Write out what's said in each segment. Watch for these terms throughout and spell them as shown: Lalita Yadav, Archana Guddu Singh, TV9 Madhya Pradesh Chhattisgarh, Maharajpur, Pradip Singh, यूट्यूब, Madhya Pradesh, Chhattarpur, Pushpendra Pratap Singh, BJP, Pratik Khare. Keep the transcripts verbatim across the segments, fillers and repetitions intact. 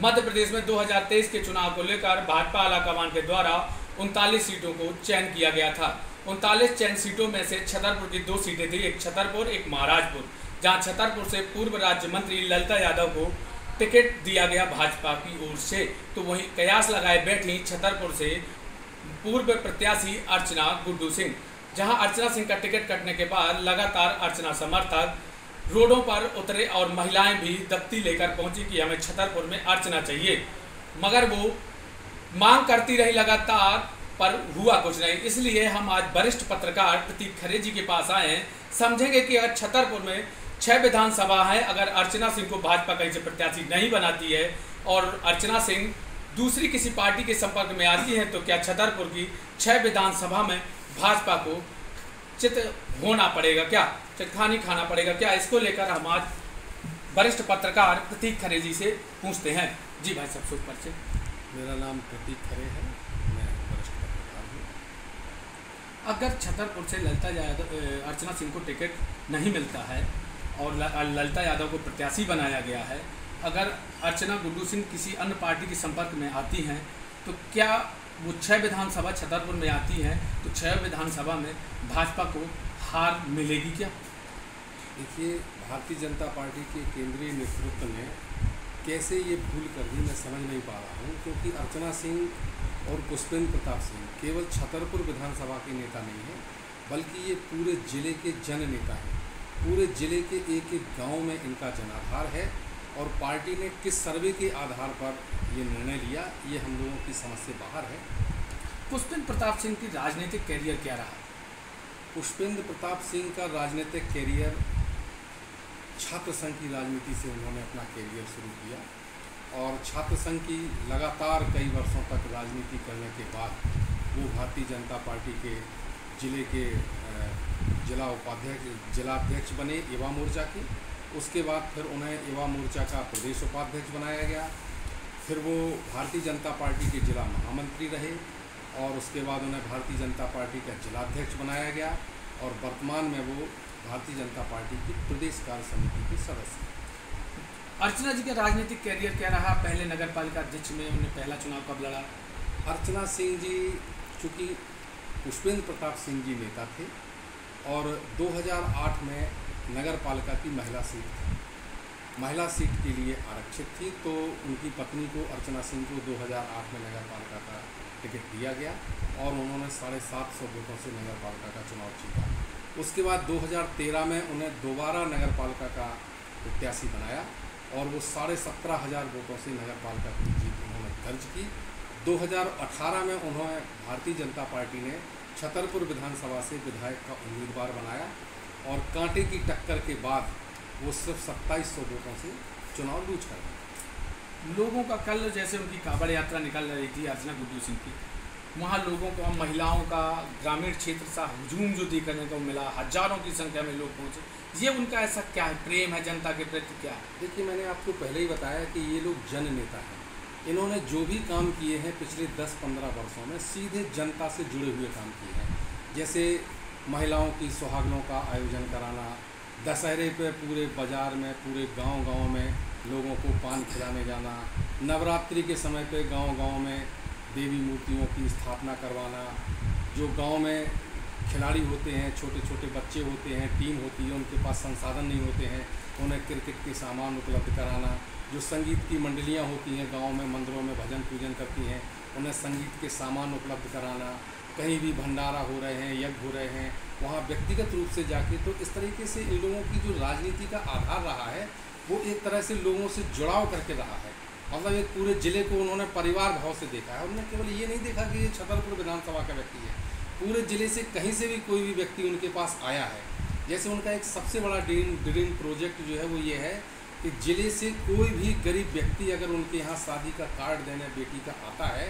मध्य प्रदेश में दो हज़ार तेईस के चुनाव को लेकर भाजपा आलाकमान के द्वारा उनतालीस सीटों को चयन किया गया था। उनतालीस चयन सीटों में से छतरपुर की दो सीटें थी, एक छतरपुर एक महाराजपुर, जहां छतरपुर से पूर्व राज्य मंत्री ललिता यादव को टिकट दिया गया भाजपा की ओर से, तो वहीं कयास लगाए बैठी छतरपुर से पूर्व प्रत्याशी अर्चना गुड्डू सिंह, जहां अर्चना सिंह का टिकट कटने के बाद लगातार अर्चना समर्थक रोडों पर उतरे और महिलाएं भी दफ्ती लेकर पहुंची कि हमें छतरपुर में अर्चना चाहिए, मगर वो मांग करती रही लगातार पर हुआ कुछ नहीं। इसलिए हम आज वरिष्ठ पत्रकार प्रतीक खरे जी के पास आए हैं, समझेंगे कि अगर छतरपुर में छह विधानसभा है, अगर अर्चना सिंह को भाजपा कहीं से प्रत्याशी नहीं बनाती है और अर्चना सिंह दूसरी किसी पार्टी के संपर्क में आती है, तो क्या छतरपुर की छह विधानसभा में भाजपा को चित होना पड़ेगा क्या, चितखानी खाना पड़ेगा क्या? इसको लेकर हम आज वरिष्ठ पत्रकार प्रतीक खरे जी से पूछते हैं। जी भाई सब सुख पर्चे। मेरा नाम प्रतीक खरे है, मैं वरिष्ठ पत्रकार हूँ। अगर छतरपुर से ललिता यादव अर्चना सिंह को टिकट नहीं मिलता है और ललिता यादव को प्रत्याशी बनाया गया है, अगर अर्चना गुड्डू सिंह किसी अन्य पार्टी के संपर्क में आती हैं, तो क्या वो छः विधानसभा छतरपुर में आती है तो छः विधानसभा में भाजपा को हार मिलेगी क्या? देखिए, भारतीय जनता पार्टी के केंद्रीय नेतृत्व ने कैसे ये भूल कर दी मैं समझ नहीं पा रहा हूँ, क्योंकि अर्चना सिंह और पुष्पेंद्र प्रताप सिंह केवल छतरपुर विधानसभा के नेता नहीं हैं, बल्कि ये पूरे ज़िले के जन नेता हैं। पूरे ज़िले के एक एक गाँव में इनका जनाधार है और पार्टी ने किस सर्वे के आधार पर ये निर्णय लिया, ये हम लोगों की समझ से बाहर है। पुष्पेंद्र प्रताप सिंह की राजनीतिक कैरियर क्या रहा? पुष्पेंद्र प्रताप सिंह का राजनीतिक कैरियर, छात्र संघ की राजनीति से उन्होंने अपना कैरियर शुरू किया और छात्र संघ की लगातार कई वर्षों तक राजनीति करने के बाद वो भारतीय जनता पार्टी के जिले के जिला उपाध्यक्ष जिलाध्यक्ष बने युवा मोर्चा के। उसके बाद फिर उन्हें युवा मोर्चा का प्रदेश उपाध्यक्ष बनाया गया, फिर वो भारतीय जनता पार्टी के जिला महामंत्री रहे और उसके बाद उन्हें भारतीय जनता पार्टी का जिलाध्यक्ष बनाया गया और वर्तमान में वो भारतीय जनता पार्टी की प्रदेश कार्य समिति के सदस्य हैं। अर्चना जी का राजनीतिक कैरियर क्या रहा? पहले नगर पालिका अध्यक्ष में उन्होंने पहला चुनाव कब लड़ा? अर्चना सिंह जी चूँकि पुष्पेंद्र प्रताप सिंह जी नेता थे और दो हज़ार आठ में नगर पालिका की महिला सीट थी, महिला सीट के लिए आरक्षित थी, तो उनकी पत्नी को अर्चना सिंह को दो हज़ार आठ में नगर पालिका का टिकट दिया गया और उन्होंने साढ़े सात सौ वोटों से नगर पालिका का चुनाव जीता। उसके बाद दो हज़ार तेरह में उन्हें दोबारा नगर पालिका का प्रत्याशी बनाया और वो साढ़े सत्रह हज़ार वोटों से नगर पालिका की जीत उन्होंने दर्ज की। दो हज़ार अठारह में उन्होंने भारतीय जनता पार्टी ने छतरपुर विधानसभा से विधायक का उम्मीदवार बनाया और कांटे की टक्कर के बाद वो सिर्फ सत्ताईस सौ वोटों से चुनाव लूज कर गए। लोगों का कल जैसे उनकी कांवड़ यात्रा निकल रही थी अर्चना गुड्डू सिंह की, वहाँ लोगों को, महिलाओं का ग्रामीण क्षेत्र सा हुजूम जो देखने को मिला, हजारों की संख्या में लोग पहुँचे, ये उनका ऐसा क्या है, प्रेम है जनता के प्रति क्या है? देखिए, मैंने आपको पहले ही बताया कि ये लोग जन नेता हैं। इन्होंने जो भी काम किए हैं पिछले दस पंद्रह वर्षों में सीधे जनता से जुड़े हुए काम किए हैं, जैसे महिलाओं की सुहागनों का आयोजन कराना, दशहरे पे पूरे बाज़ार में पूरे गांव-गांव में लोगों को पान खिलाने जाना, नवरात्रि के समय पे गांव-गांव में देवी मूर्तियों की स्थापना करवाना, जो गांव में खिलाड़ी होते हैं, छोटे छोटे बच्चे होते हैं, टीम होती है, उनके पास संसाधन नहीं होते हैं, उन्हें क्रिकेट के सामान उपलब्ध कराना, जो संगीत की मंडलियाँ होती हैं गाँव में, मंदिरों में भजन पूजन करती हैं, उन्हें संगीत के सामान उपलब्ध कराना, कहीं भी भंडारा हो रहे हैं, यज्ञ हो रहे हैं, वहाँ व्यक्तिगत रूप से जाके, तो इस तरीके से इन लोगों की जो राजनीति का आधार रहा है वो एक तरह से लोगों से जुड़ाव करके रहा है। मतलब एक पूरे ज़िले को उन्होंने परिवार भाव से देखा है। उन्होंने केवल ये नहीं देखा कि ये छतरपुर विधानसभा का व्यक्ति है, पूरे ज़िले से कहीं से भी कोई भी व्यक्ति उनके पास आया है। जैसे उनका एक सबसे बड़ा ड्रीम ड्रीम प्रोजेक्ट जो है वो ये है कि ज़िले से कोई भी गरीब व्यक्ति अगर उनके यहाँ शादी का कार्ड देने बेटी का आता है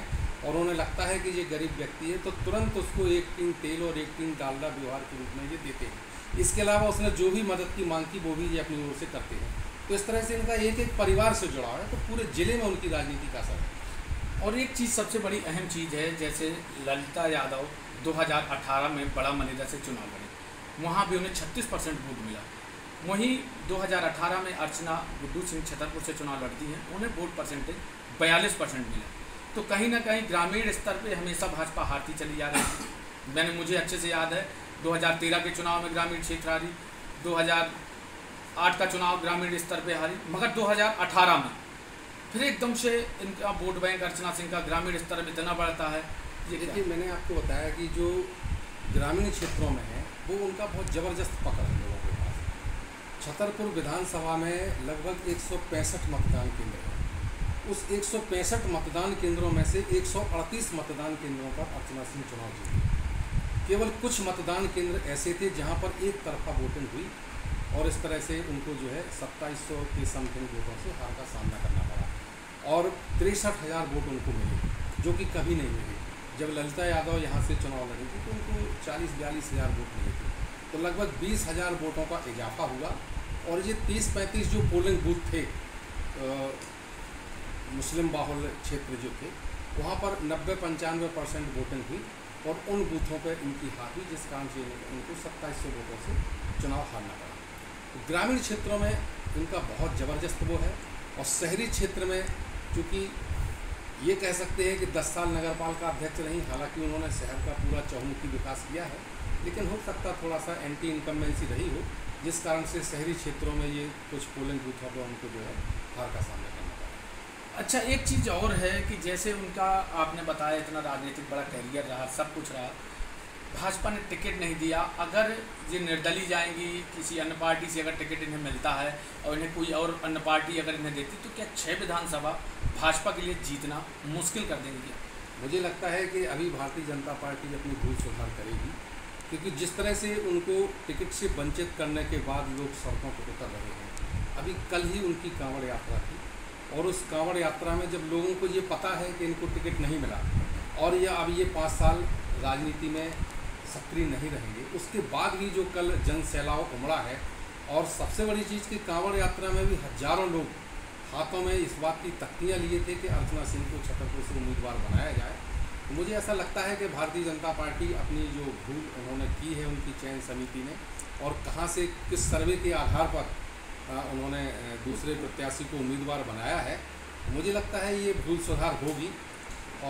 और उन्हें लगता है कि ये गरीब व्यक्ति है, तो तुरंत उसको एक टीन तेल और एक टीन डालडा व्यवहार के रूप में ये देते हैं। इसके अलावा उसने जो भी मदद की मांग की वो भी ये अपनी ओर से करते हैं। तो इस तरह से इनका एक एक परिवार से जुड़ा है, तो पूरे ज़िले में उनकी राजनीति का असर है। और एक चीज़ सबसे बड़ी अहम चीज़ है, जैसे ललिता यादव दो हज़ार अठारह में बड़ा मनेरा से चुनाव लड़े, वहाँ भी उन्हें छत्तीस परसेंट वोट मिला, वहीं दो हज़ार अठारह में अर्चना गुड्डू सिंह छतरपुर से चुनाव लड़ती हैं, उन्हें वोट परसेंटेज बयालीस परसेंट मिला। तो कहीं ना कहीं ग्रामीण स्तर पे हमेशा भाजपा हारती चली जा रही है। मैंने मुझे अच्छे से याद है दो हज़ार तेरह के चुनाव में ग्रामीण क्षेत्र हारी, दो हज़ार आठ का चुनाव ग्रामीण स्तर पे हारी, मगर दो हज़ार अठारह में फिर एकदम से इनका वोट बैंक अर्चना सिंह का ग्रामीण स्तर में इतना बढ़ता है। देखिए, मैंने आपको बताया कि जो ग्रामीण क्षेत्रों में है वो उनका बहुत ज़बरदस्त पकड़ है लोगों के पास। छतरपुर विधानसभा में लगभग एक सौ पैंसठ मतदान केंद्र हैं, उस एक सौ पैंसठ मतदान केंद्रों में से एक सौ अड़तीस मतदान केंद्रों पर अर्चना सिंह चुनाव जीती। केवल कुछ मतदान केंद्र ऐसे थे जहाँ पर एक तरफा वोटिंग हुई और इस तरह से उनको जो है सत्ताईस सौ के समथिंग वोटों से हार का सामना करना पड़ा और तिरसठ हज़ार वोट उनको मिले जो कि कभी नहीं मिले। जब ललिता यादव यहाँ से चुनाव लड़ी थी तो उनको चालीस बयालीस हज़ार वोट मिले थे, तो लगभग बीस हज़ार वोटों का इजाफा हुआ। और ये तीस पैंतीस जो पोलिंग बूथ थे आ, मुस्लिम बाहुल क्षेत्र जो थे वहाँ पर नब्बे पंचानवे परसेंट वोटिंग हुई और उन बूथों पर इनकी हार हुई, जिस कारण से इनको सत्ताईस सौ वोटों से चुनाव हारना पड़ा। तो ग्रामीण क्षेत्रों में इनका बहुत ज़बरदस्त वो है और शहरी क्षेत्र में चूँकि ये कह सकते हैं कि दस साल नगरपालिका अध्यक्ष रहीं, हालांकि उन्होंने शहर का पूरा चहुमुखी विकास किया है, लेकिन हो सकता थोड़ा सा एंटी इनकम्बेंसी रही हो, जिस कारण से शहरी क्षेत्रों में ये कुछ पोलिंग बूथों पर उनको जो है हार का सामना करना पड़ा। अच्छा, एक चीज़ और है कि जैसे उनका आपने बताया इतना राजनीतिक बड़ा कैरियर रहा, सब कुछ रहा, भाजपा ने टिकट नहीं दिया। अगर ये निर्दलीय जाएंगी किसी अन्य पार्टी से, अगर टिकट इन्हें मिलता है और इन्हें कोई और अन्य पार्टी अगर इन्हें देती तो क्या छः विधानसभा भाजपा के लिए जीतना मुश्किल कर देंगे? मुझे लगता है कि अभी भारतीय जनता पार्टी अपनी भूल सुधार करेगी, क्योंकि जिस तरह से उनको टिकट से वंचित करने के बाद लोग सड़कों पर उतर रहे हैं। अभी कल ही उनकी कांवड़ यात्रा थी और उस कांवड़ यात्रा में जब लोगों को ये पता है कि इनको टिकट नहीं मिला और यह अब ये पाँच साल राजनीति में सक्रिय नहीं रहेंगे, उसके बाद भी जो कल जन सैलाव उमड़ा है और सबसे बड़ी चीज़ कि कांवड़ यात्रा में भी हजारों लोग हाथों में इस बात की तख्तियाँ लिए थे कि अर्चना सिंह को छतरपुर से उम्मीदवार बनाया जाए। तो मुझे ऐसा लगता है कि भारतीय जनता पार्टी अपनी जो भूल उन्होंने की है उनकी चयन समिति ने और कहाँ से किस सर्वे के आधार पर उन्होंने दूसरे प्रत्याशी को उम्मीदवार बनाया है, मुझे लगता है ये भूल सुधार होगी।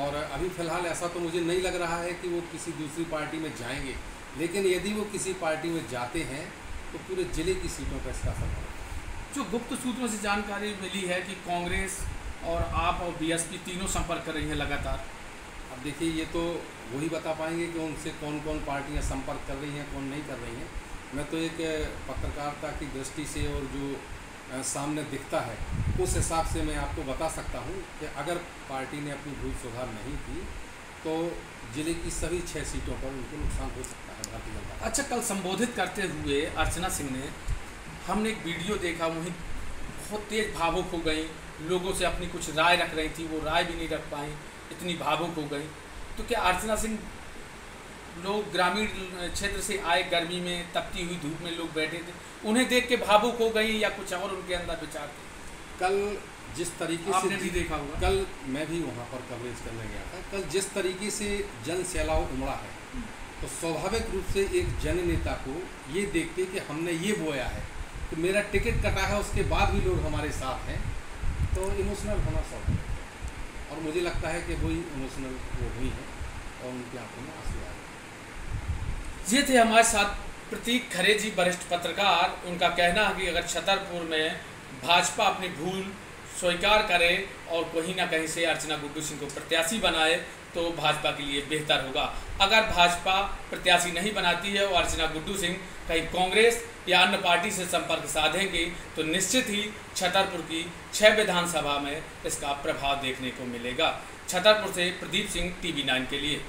और अभी फ़िलहाल ऐसा तो मुझे नहीं लग रहा है कि वो किसी दूसरी पार्टी में जाएंगे, लेकिन यदि वो किसी पार्टी में जाते हैं तो पूरे ज़िले की सीटों पर इसका असर पड़ेगा। जो गुप्त सूत्रों से जानकारी मिली है कि कांग्रेस और आप और बीएसपी तीनों संपर्क कर रही हैं लगातार। अब देखिए, ये तो वही बता पाएंगे कि उनसे कौन कौन पार्टियाँ संपर्क कर रही हैं, कौन नहीं कर रही हैं। मैं तो एक पत्रकारिता की दृष्टि से और जो सामने दिखता है उस हिसाब से मैं आपको बता सकता हूं कि अगर पार्टी ने अपनी भूल सुधार नहीं की तो जिले की सभी छः सीटों पर उनको नुकसान हो सकता है भारतीय जनता। अच्छा, कल संबोधित करते हुए अर्चना सिंह ने, हमने एक वीडियो देखा, वहीं बहुत तेज़ भावुक हो गई, लोगों से अपनी कुछ राय रख रही थी, वो राय भी नहीं रख पाई, इतनी भावुक हो गई। तो क्या अर्चना सिंह, लोग ग्रामीण क्षेत्र से आए, गर्मी में तपती हुई धूप में लोग बैठे थे, उन्हें देख के भावुक हो गई या कुछ और उनके अंदर विचार थे? कल जिस तरीके से भी देखा होगा, कल मैं भी वहाँ पर कवरेज करने गया था, कल जिस तरीके से जन सैलाव उमड़ा है तो स्वाभाविक रूप से एक जन नेता को ये देखते कि हमने ये बोया है तो मेरा टिकट कटा है, उसके बाद भी लोग हमारे साथ हैं, तो इमोशनल होना स्वाभाविक। और मुझे लगता है कि वही इमोशनल वो हुई है और उनकी आंखों में आंसू आ गए। ये थे हमारे साथ प्रतीक खरे जी, वरिष्ठ पत्रकार। उनका कहना है कि अगर छतरपुर में भाजपा अपनी भूल स्वीकार करे और कहीं ना कहीं से अर्चना गुड्डू सिंह को प्रत्याशी बनाए तो भाजपा के लिए बेहतर होगा। अगर भाजपा प्रत्याशी नहीं बनाती है और अर्चना गुड्डू सिंह कहीं कांग्रेस या अन्य पार्टी से संपर्क साधेंगे तो निश्चित ही छतरपुर की छः विधानसभा में इसका प्रभाव देखने को मिलेगा। छतरपुर से प्रदीप सिंह, टीवी नाइन के लिए।